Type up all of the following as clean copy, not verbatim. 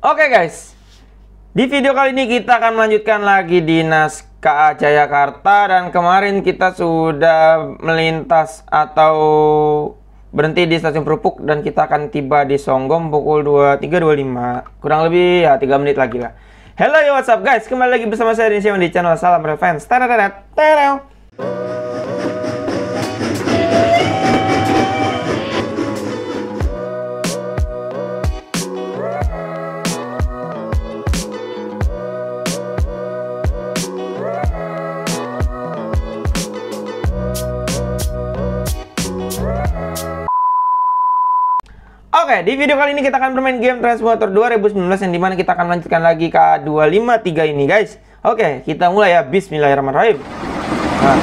Oke guys, di video kali ini kita akan melanjutkan lagi dinas KA Jayakarta. Dan kemarin kita sudah melintas atau berhenti di stasiun Perupuk, dan kita akan tiba di Songgom pukul 23.25, kurang lebih ya 3 menit lagi lah. Hello yo, what's up guys, kembali lagi bersama saya di channel Salam Railfans. Oke, di video kali ini kita akan bermain game Trainz 2019 yang dimana kita akan lanjutkan lagi ke 253 ini guys. Oke, kita mulai ya. Bismillahirrahmanirrahim. Nah,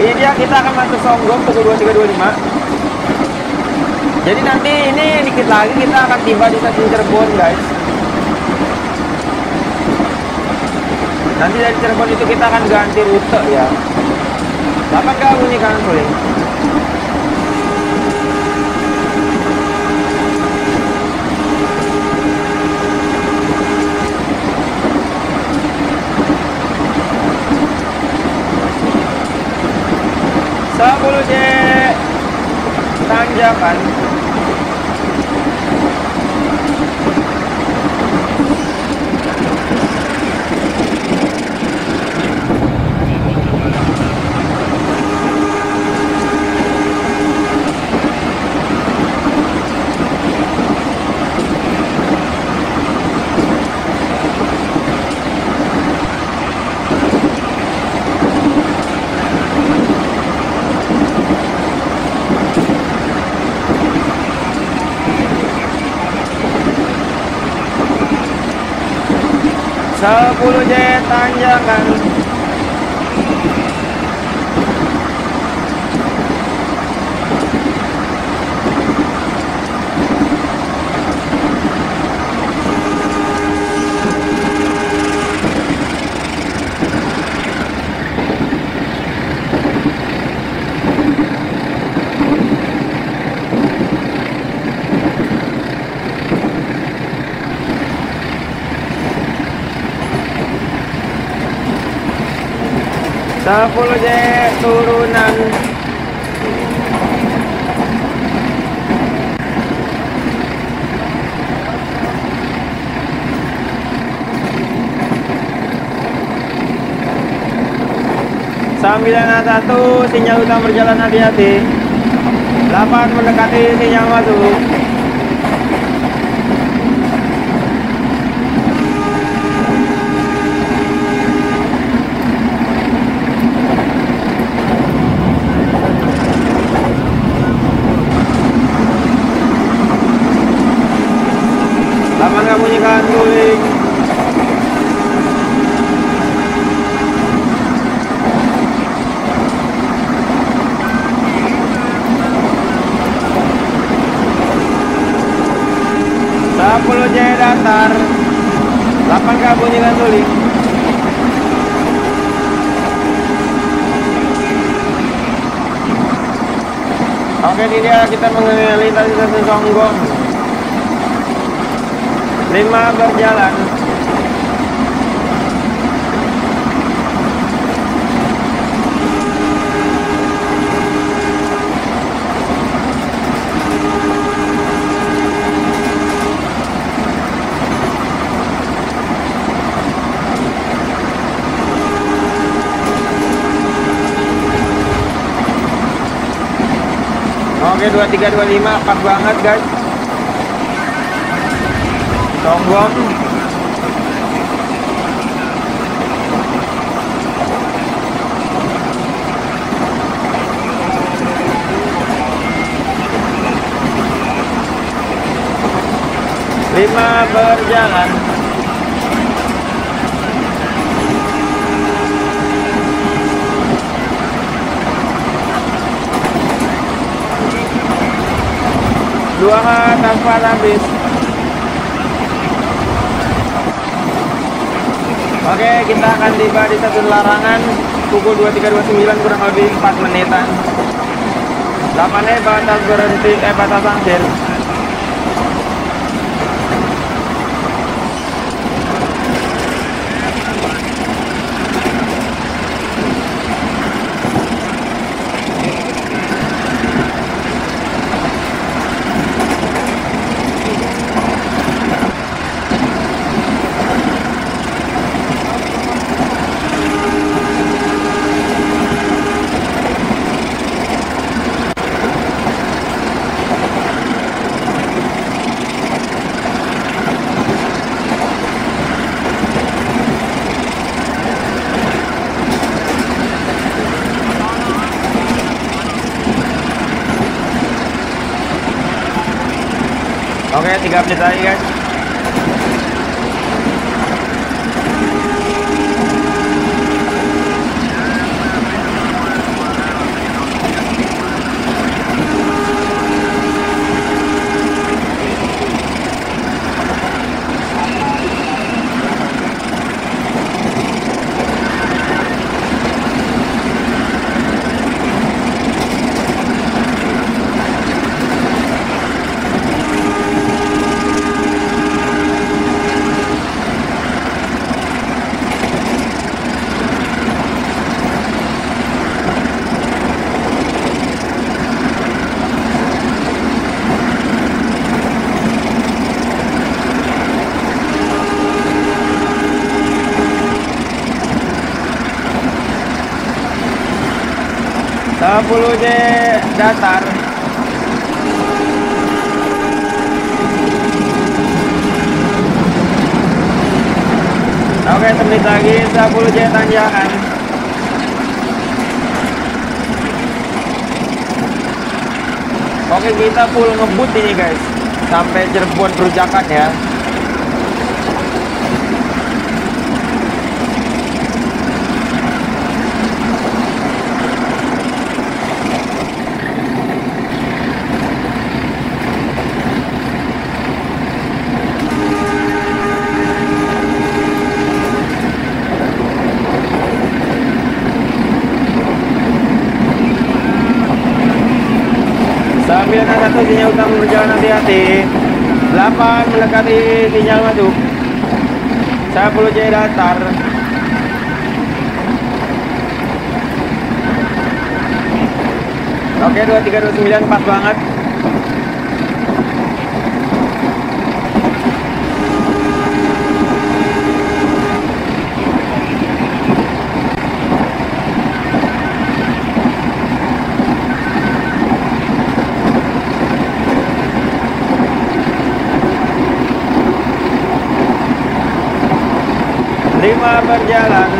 ini dia, kita akan masuk Songgom pukul 23.25. Jadi nanti ini dikit lagi kita akan tiba di stasiun Cirebon guys. Nanti dari Cirebon itu kita akan ganti rute ya. Bapak gak bunyi kanan suling. Tanjakan. Tanjakan. Turunan. Sambilan 1, sinyal utama berjalan hati-hati. 8 mendekati sinyal masuk. Datar 8 kabunyi dan suling. Oke, ini dia kita mengenali tadi stasiun Songgom. 5 berjalan. Oke, 2325 pas banget guys. Songgom. Lima berjalan. Dua tanpa habis. Oke, kita akan tiba di stasiun Larangan pukul 23.29 kurang lebih 4 menitan. 8 batas berhenti, batas akhir. kayak 3 menit lagi guys. Sepuluh datar. Oke, sebentar lagi 10 tanjakan. Oke, kita full ngebut ini guys, sampai Cirebon Perujakan ya. Sambil ada satu sinyal utama berjalan hati-hati. 8 mendekati sinyal masuk. 10 J datar. Oke, 2329 pas banget. Berjalan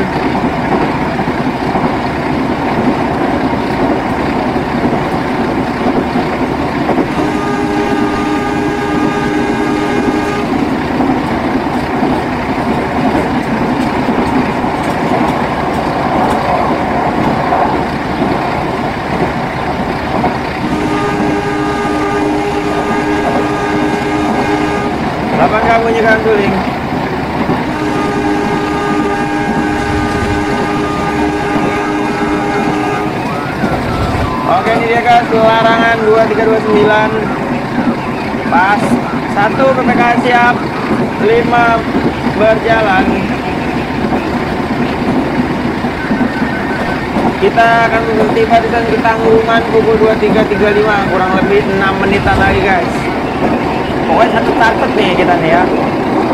lapan kamu nyerang guling. Oke, ini dia guys, larangan 2329 pas 1 PPKM siap, 5 berjalan. Kita akan tiba di Ketanggungan pukul 23.35, kurang lebih 6 menitan lagi guys. Pokoknya satu target nih kita nih ya,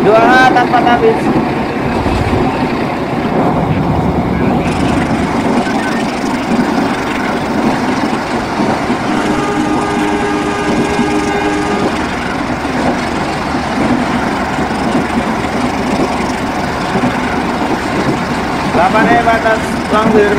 2 tanpa habis. Lapannya batas langsir.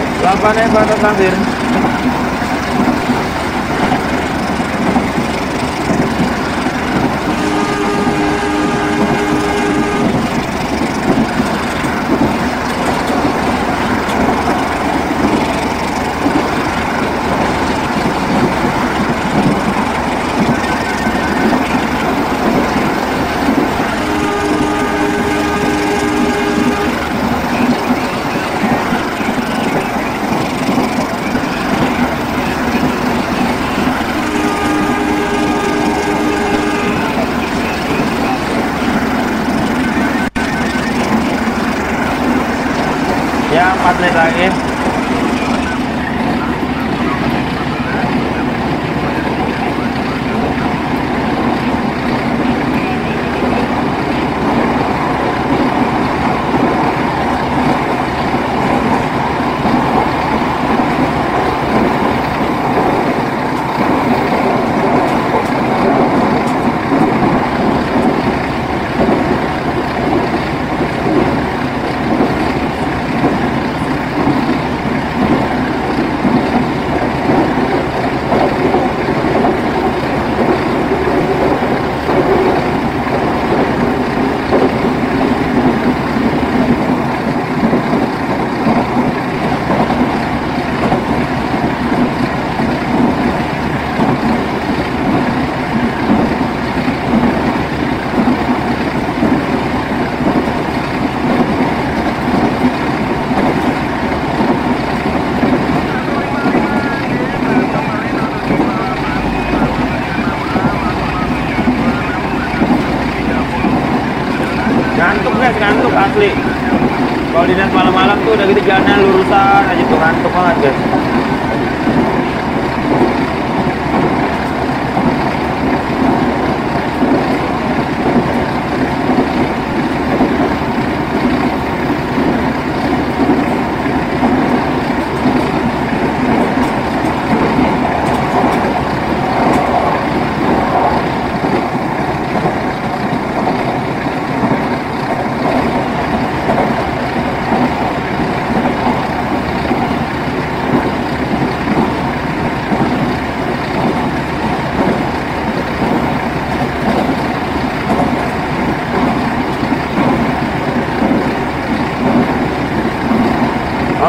Ya, 4 menit lagi. es ngantuk asli. Kalau dilihat malam-malam tuh udah gitu jalannya lurusan aja tuh, ngantuk banget guys.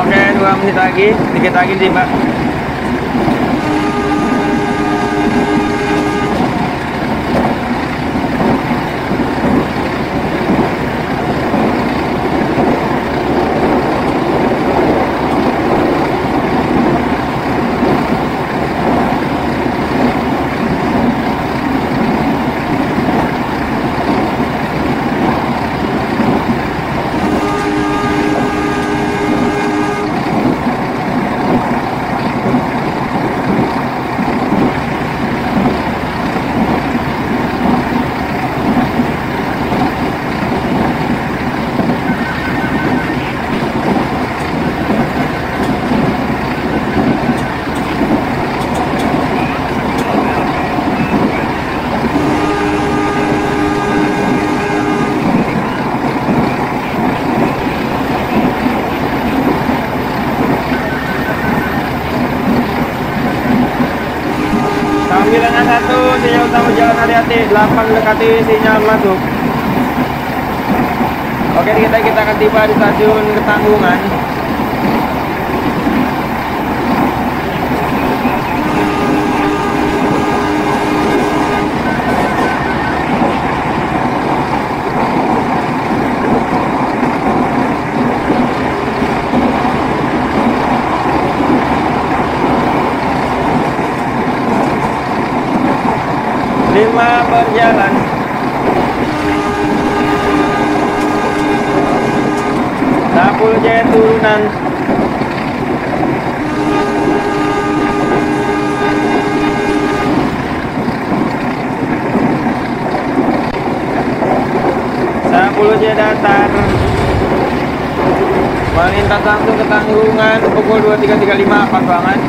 Oke, 2 menit lagi, sedikit lagi sih mbak. Sinyal utama jalan hati-hati, 8 mendekati sinyal masuk. Oke, kita akan tiba di stasiun Ketanggungan. Berjalan. Tapulnya turunan. Tapulnya datar. Melintas langsung Ketanggungan pukul 23.35 Pasuruan.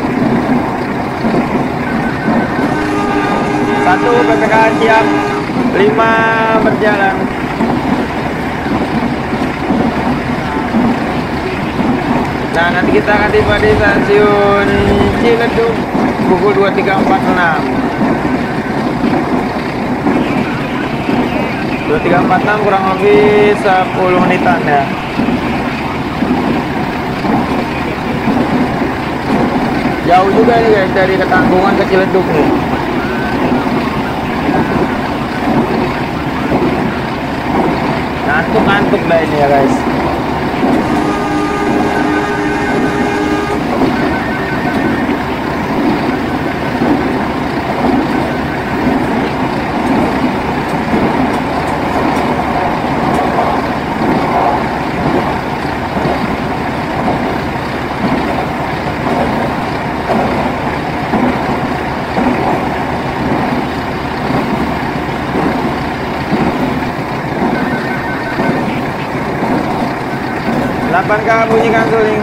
1 PPKM siap, 5 berjalan. Nah, nanti kita akan tiba di stasiun Ciledug pukul 23.46 kurang lebih 10 menitan ya. Jauh juga nih guys dari Ketanggungan ke Ciledug nih. Ngantuk lah ini ya guys. Apakah bunyikan suling?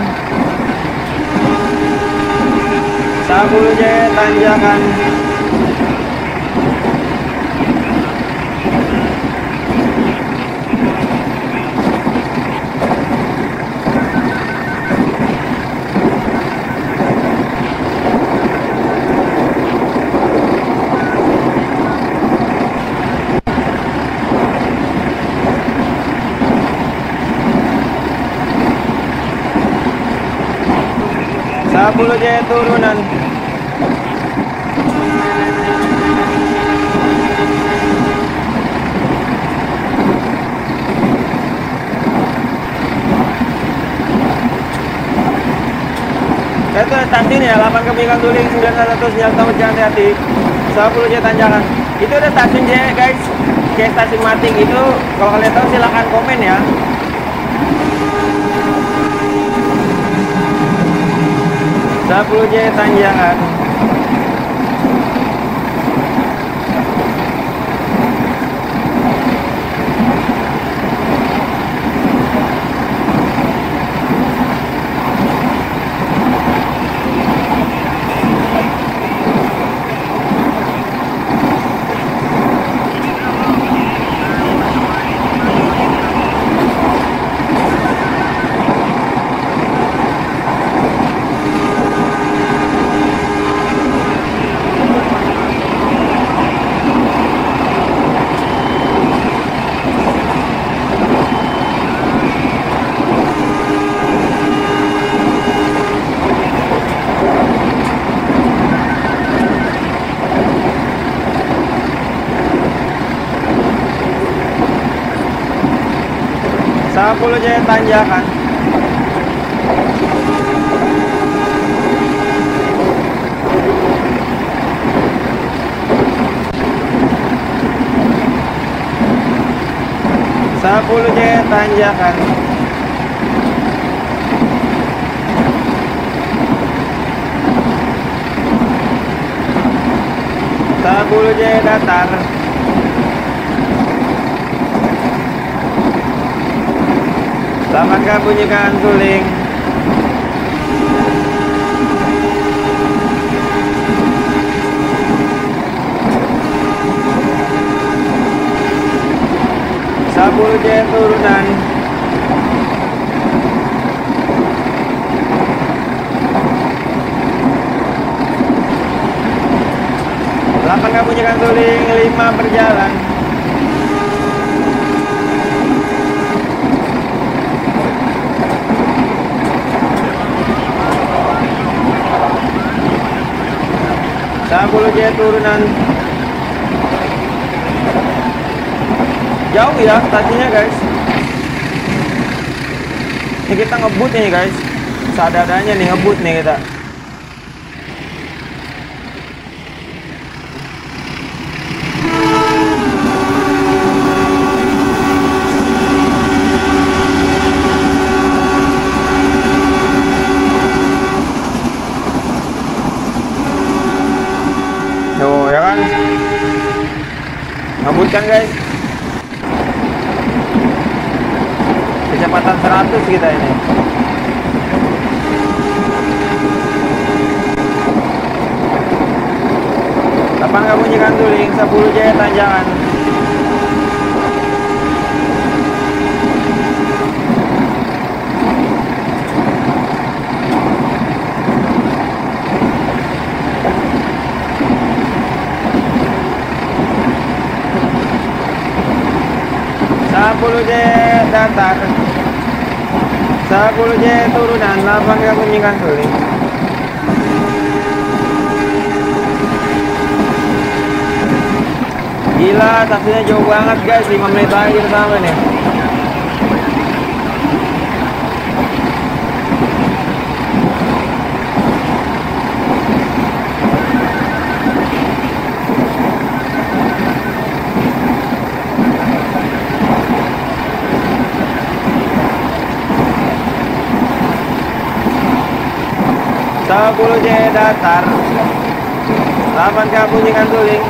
Sabul Jaya tanjakan. Sabul Jaya turunan. Itu stasiun ya, 8 Kebingkang Suling, 911 sinyal utama jalan hati-hati. Sabul Jaya tanjakan. Itu udah stasiun Jaya guys. IG Stasiun Mating itu, kalau kalian tahu silahkan komen ya. J tanjakan. Pulau Jaya tanjakan. Pulau Jaya tanjakan. Pulau Jaya datar. Selamatkan bunyikan suling. Sabul Jaya turunan. Selamatkan bunyikan suling 5 berjalan. Pulau Jaya turunan. Jauh ya stasiunnya guys. Ini kita ngebut nih guys. Seadanya nih ngebut nih kita. Ngebutkan guys, kecepatan 100 kita ini. Kapan nggak bunyikan suling? 10 Jaya tanjakan. Pulau Jaya datar. 10 Jaya turunan. 8 nggak bunyikan suling. Gila, taksinya jauh banget guys. 5 menit lagi sampai nih. Pulau Jaya datar. 8 kali bunyikan suling.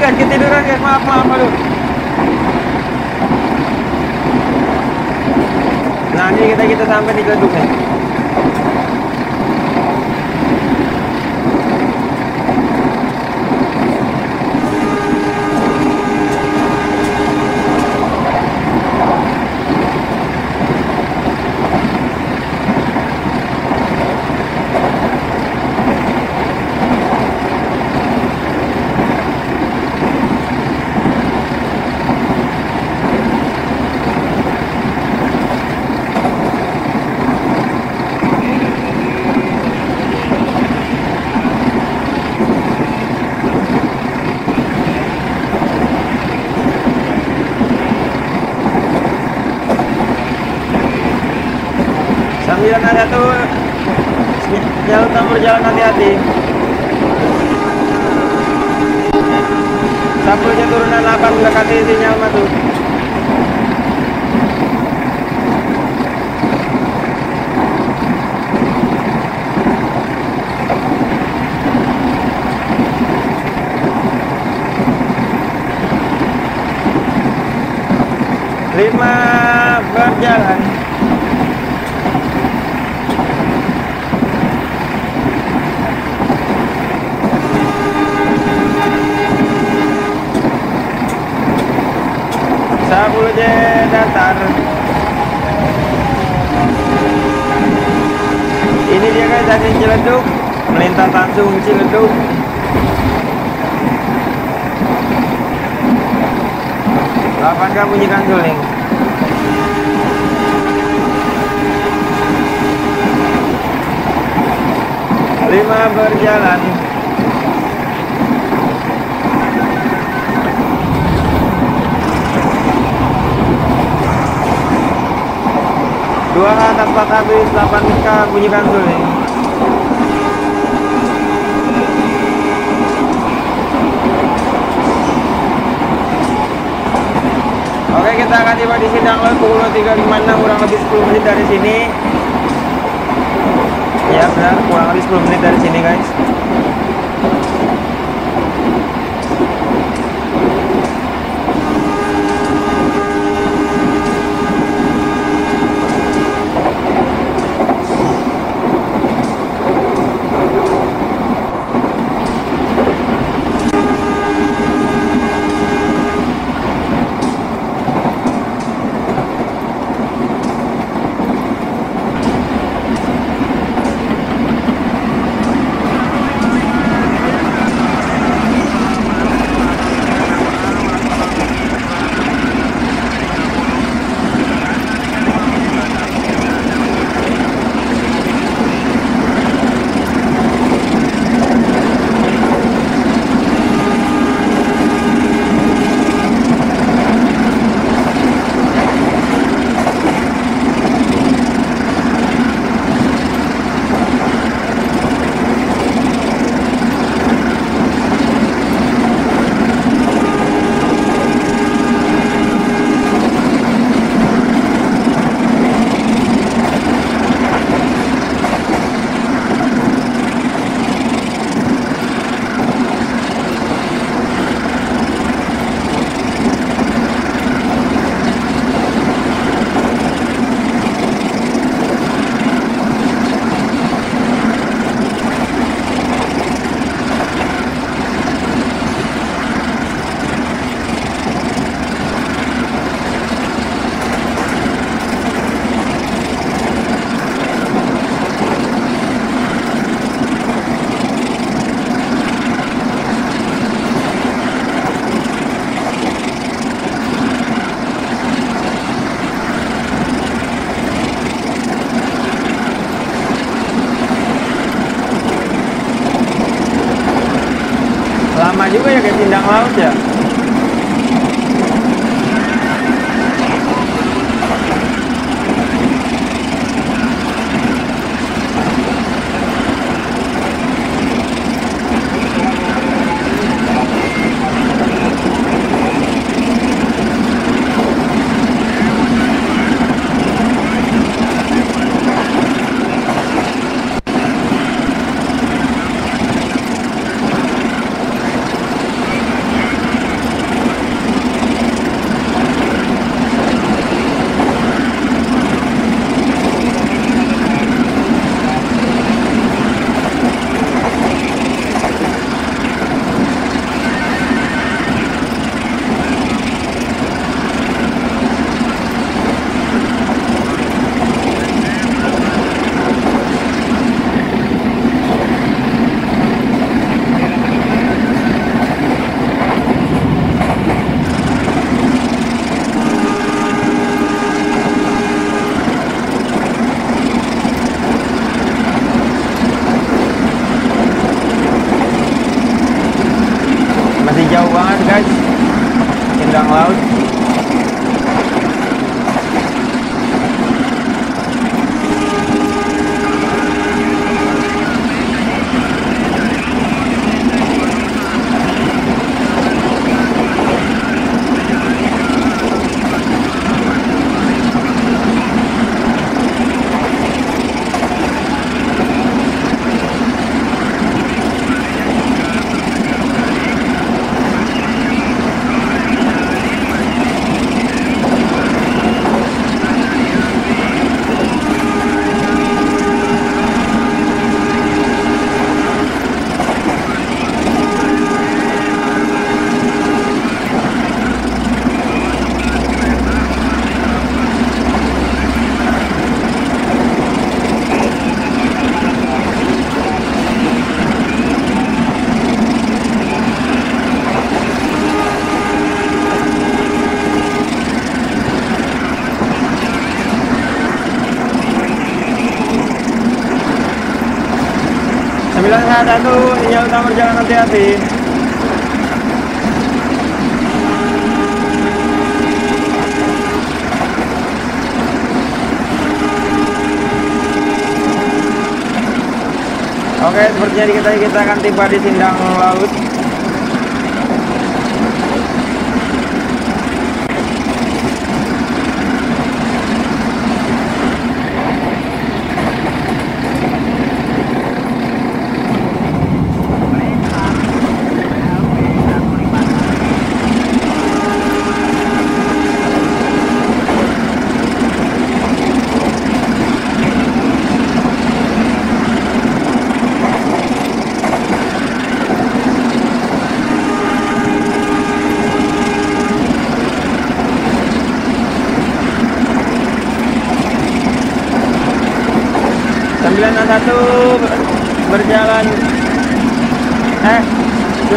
kan, ketiduran guys, maaf aduh. Nah ini kita sampai di Gledug nih. Sambilan ada tuh jalan tambur, jalan hati-hati. Sampulnya turunan 8 mendekati sinyal matu. Lima berjalan. Sabulnya datar. Ini dia guys dari Ciledug, melintas langsung Ciledug. Lapan kamu bunyikan suling. Lima berjalan. Dua tanpa habis, 8 kah bunyikan suling. Oke, kita akan tiba di Sidanglo pukul 03.56, kurang lebih 10 menit dari sini. Ya benar, kurang lebih 10 menit dari sini guys. Lama juga ya kayak Sindang Laut ya. jauh banget guys, pindang laut. Satu, sinyal utama jangan hati-hati. Oke, sepertinya kita akan tiba di sindang laut.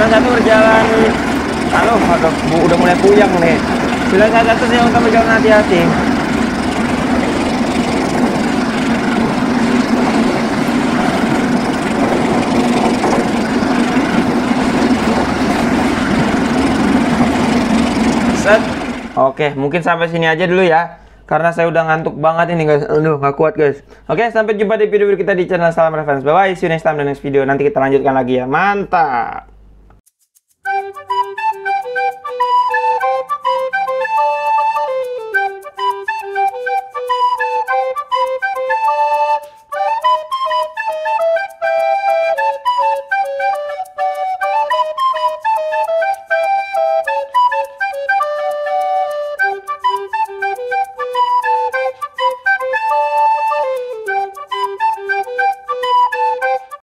Berjalan halo, udah mulai puyeng nih. 91 saya untuk berjalan hati-hati. Set. Oke, mungkin sampai sini aja dulu ya, karena saya udah ngantuk banget ini guys. Aduh, gak kuat guys. Oke, sampai jumpa di video kita di channel Salam Railfans. Bye bye, see you next time dan next video. Nanti kita lanjutkan lagi ya. Mantap.